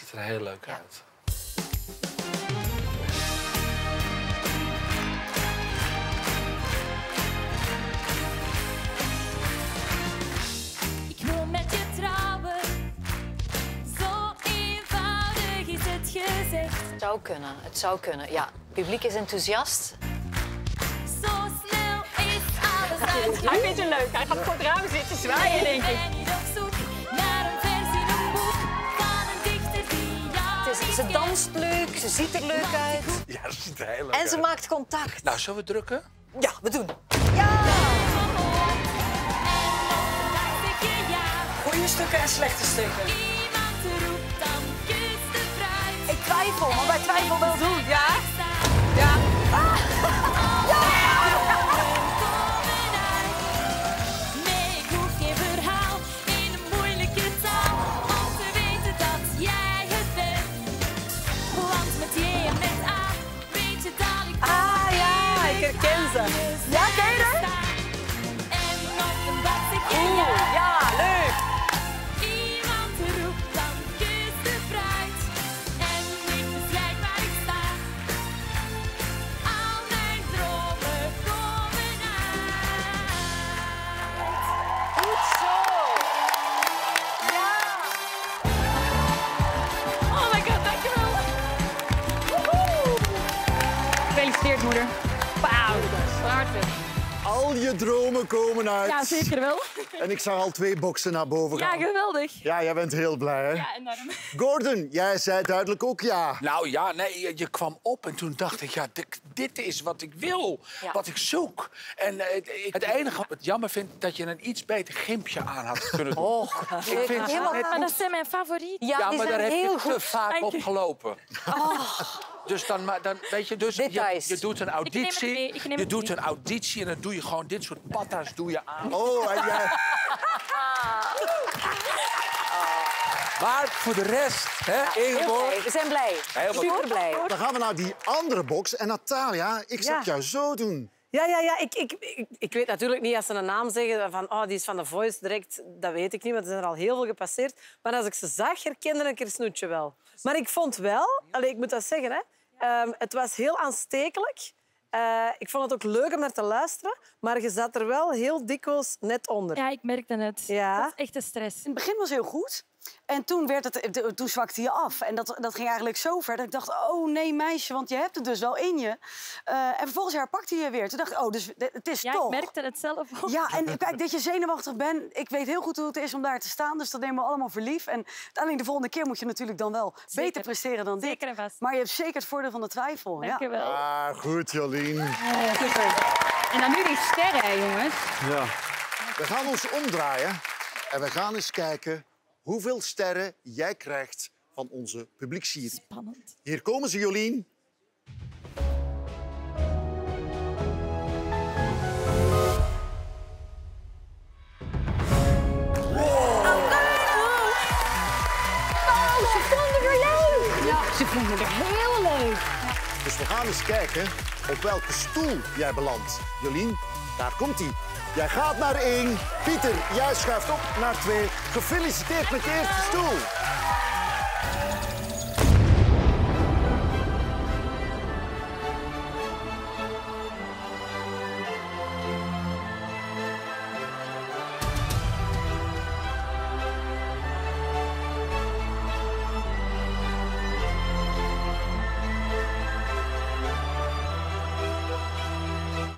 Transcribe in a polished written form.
ziet er heel leuk uit. Ik wil met je trouwen. Zo eenvoudig is het gezegd. Het zou kunnen, het zou kunnen. Ja, het publiek is enthousiast. Hij vindt het leuk. Hij gaat voor het raam zitten zwaaien, denk ik. Ze danst leuk, ze ziet er leuk uit. Ja, ze ziet er heel leuk uit. En ze maakt contact. Nou, zullen we drukken? Ja, we doen. Ja! Goeie stukken en slechte stukken. Ik twijfel, maar bij twijfel wel doen, ja? Ja. Ja, ken je dat? Oeh, ja, leuk! Iemand roept dan kust de fruit. En ik begrijp waar ik sta. Al mijn dromen komen uit. Goed zo! Ja! Oh my god, dankjewel! Woehoe! Gefeliciteerd, moeder. Al je dromen komen uit. Ja, zeker wel. En ik zag al 2 boksen naar boven gaan. Ja, geweldig. Ja, jij bent heel blij, hè? Ja, enorm. Gordon, jij zei duidelijk ook ja. Nou ja, nee, je kwam op en toen dacht ik, ja, dit is wat ik wil, wat ik zoek. En het enige wat ik jammer vind, dat je een iets beter gimpje aan had kunnen doen. Oh, ik vind maar dat zijn mijn favorieten. Ja, maar daar heb je te vaak op gelopen. Oh. Dus dan weet je, dus je doet een auditie. Je doet een auditie en dan doe je gewoon dit soort patas doe je aan. Oh, en jij... Maar voor de rest, hè, Egenborg? We zijn blij. Super blij. Dan gaan we naar die andere box. En Natalia, ik zou jou zo doen. Ja. Ik weet natuurlijk niet als ze een naam zeggen van oh, die is van The Voice direct. Dat weet ik niet, want er zijn er al heel veel gepasseerd. Maar als ik ze zag, herkende ik er snoetje wel. Maar ik vond wel, ik moet dat zeggen, hè, het was heel aanstekelijk. Ik vond het ook leuk om naar te luisteren, maar je zat er wel heel dikwijls net onder. Ja, ik merkte het. Ja. Dat is echt de stress. In het begin was het heel goed. En toen zwakte je af. En dat ging eigenlijk zo ver dat ik dacht, oh nee meisje, want je hebt het dus wel in je. En vervolgens herpakte je weer. Toen dacht ik, oh, dus het is toch. Ja, ik merkte het zelf ook. Ja, en kijk, dat je zenuwachtig bent. Ik weet heel goed hoe het is om daar te staan, dus dat nemen we allemaal voor lief. En uiteindelijk de volgende keer moet je natuurlijk dan wel beter presteren dan dit. Zeker en vast. Maar je hebt zeker het voordeel van de twijfel. Dank je wel. Ah, goed, Jolien. Super. En dan nu die sterren, jongens. Ja. We gaan ons omdraaien en we gaan eens kijken... hoeveel sterren jij krijgt van onze publieksjury. Spannend. Hier komen ze, Jolien. Wow. Oh, ze vonden me leuk. Ja, ze vonden me heel leuk. Ja. Dus we gaan eens kijken op welke stoel jij belandt. Jolien, daar komt-ie. Jij gaat naar 1. Pieter, jij schuift op naar 2. Gefeliciteerd met de eerste stoel.